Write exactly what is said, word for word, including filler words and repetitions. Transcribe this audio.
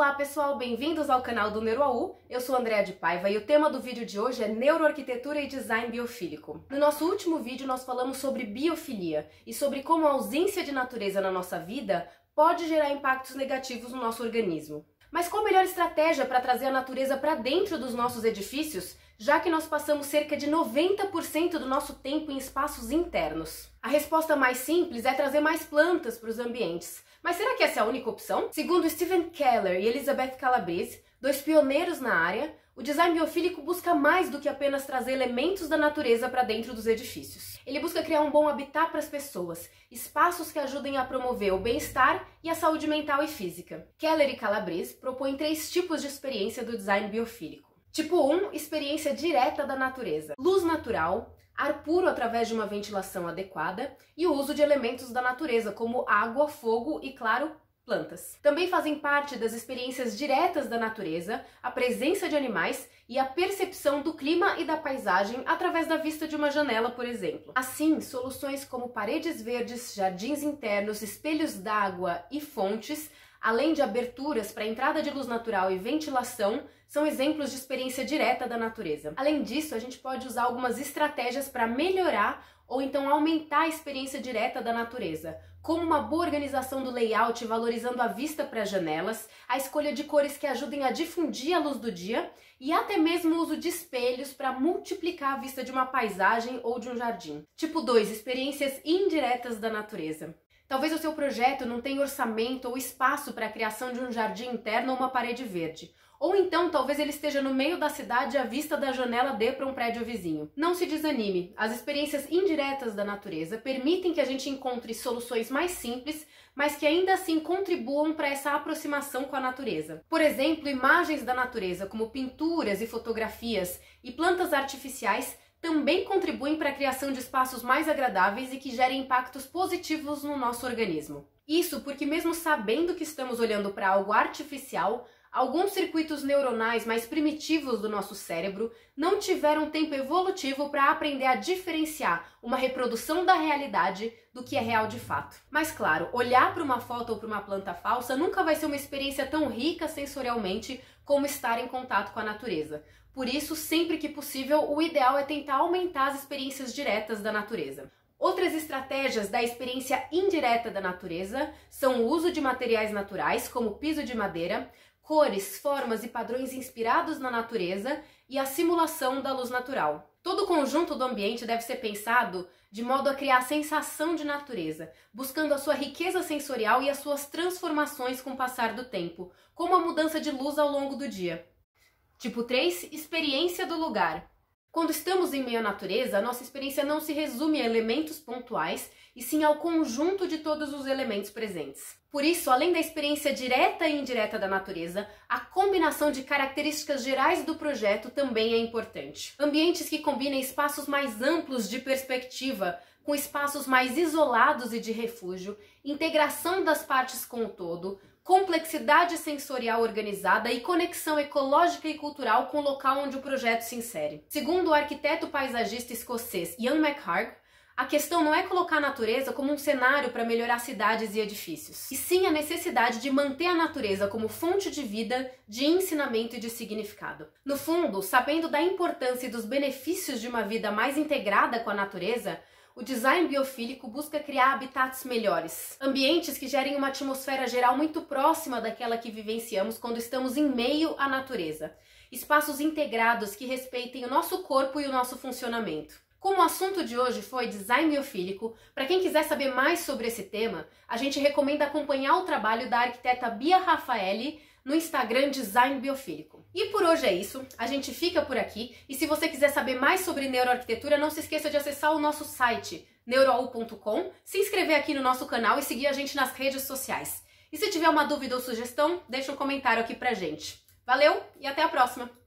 Olá pessoal, bem-vindos ao canal do NeuroAU. Eu sou Andréa de Paiva e o tema do vídeo de hoje é Neuroarquitetura e Design Biofílico. No nosso último vídeo nós falamos sobre biofilia e sobre como a ausência de natureza na nossa vida pode gerar impactos negativos no nosso organismo. Mas qual a melhor estratégia para trazer a natureza para dentro dos nossos edifícios, já que nós passamos cerca de noventa por cento do nosso tempo em espaços internos? A resposta mais simples é trazer mais plantas para os ambientes. Mas será que essa é a única opção? Segundo Steven Keller e Elizabeth Calabrese, dois pioneiros na área, o design biofílico busca mais do que apenas trazer elementos da natureza para dentro dos edifícios. Ele busca criar um bom habitat para as pessoas, espaços que ajudem a promover o bem-estar e a saúde mental e física. Keller e Calabrese propõem três tipos de experiência do design biofílico. Tipo um, experiência direta da natureza. Luz natural, ar puro através de uma ventilação adequada e o uso de elementos da natureza, como água, fogo e, claro, plantas. Também fazem parte das experiências diretas da natureza a presença de animais e a percepção do clima e da paisagem através da vista de uma janela, por exemplo. Assim, soluções como paredes verdes, jardins internos, espelhos d'água e fontes, além de aberturas para entrada de luz natural e ventilação, são exemplos de experiência direta da natureza. Além disso, a gente pode usar algumas estratégias para melhorar ou então aumentar a experiência direta da natureza, como uma boa organização do layout valorizando a vista para as janelas, a escolha de cores que ajudem a difundir a luz do dia e até mesmo o uso de espelhos para multiplicar a vista de uma paisagem ou de um jardim. Tipo dois, experiências indiretas da natureza. Talvez o seu projeto não tenha orçamento ou espaço para a criação de um jardim interno ou uma parede verde. Ou então, talvez ele esteja no meio da cidade e a vista da janela dê para um prédio vizinho. Não se desanime, as experiências indiretas da natureza permitem que a gente encontre soluções mais simples, mas que ainda assim contribuam para essa aproximação com a natureza. Por exemplo, imagens da natureza, como pinturas e fotografias e plantas artificiais, também contribuem para a criação de espaços mais agradáveis e que gerem impactos positivos no nosso organismo. Isso porque, mesmo sabendo que estamos olhando para algo artificial, alguns circuitos neuronais mais primitivos do nosso cérebro não tiveram tempo evolutivo para aprender a diferenciar uma reprodução da realidade do que é real de fato. Mas claro, olhar para uma foto ou para uma planta falsa nunca vai ser uma experiência tão rica sensorialmente como estar em contato com a natureza. Por isso, sempre que possível, o ideal é tentar aumentar as experiências diretas da natureza. Outras estratégias da experiência indireta da natureza são o uso de materiais naturais, como piso de madeira, cores, formas e padrões inspirados na natureza e a simulação da luz natural. Todo o conjunto do ambiente deve ser pensado de modo a criar a sensação de natureza, buscando a sua riqueza sensorial e as suas transformações com o passar do tempo, como a mudança de luz ao longo do dia. Tipo três, experiência do lugar. Quando estamos em meio à natureza, a nossa experiência não se resume a elementos pontuais, e sim ao conjunto de todos os elementos presentes. Por isso, além da experiência direta e indireta da natureza, a combinação de características gerais do projeto também é importante. Ambientes que combinem espaços mais amplos de perspectiva, com espaços mais isolados e de refúgio, integração das partes com o todo, complexidade sensorial organizada e conexão ecológica e cultural com o local onde o projeto se insere. Segundo o arquiteto paisagista escocês Ian McHarg, a questão não é colocar a natureza como um cenário para melhorar cidades e edifícios, e sim a necessidade de manter a natureza como fonte de vida, de ensinamento e de significado. No fundo, sabendo da importância e dos benefícios de uma vida mais integrada com a natureza, o design biofílico busca criar habitats melhores, ambientes que gerem uma atmosfera geral muito próxima daquela que vivenciamos quando estamos em meio à natureza, espaços integrados que respeitem o nosso corpo e o nosso funcionamento. Como o assunto de hoje foi design biofílico, para quem quiser saber mais sobre esse tema, a gente recomenda acompanhar o trabalho da arquiteta Bia Rafaeli no Instagram Design Biofílico. E por hoje é isso, a gente fica por aqui, e se você quiser saber mais sobre neuroarquitetura, não se esqueça de acessar o nosso site neuroau ponto com, se inscrever aqui no nosso canal e seguir a gente nas redes sociais. E se tiver uma dúvida ou sugestão, deixa um comentário aqui pra gente. Valeu e até a próxima!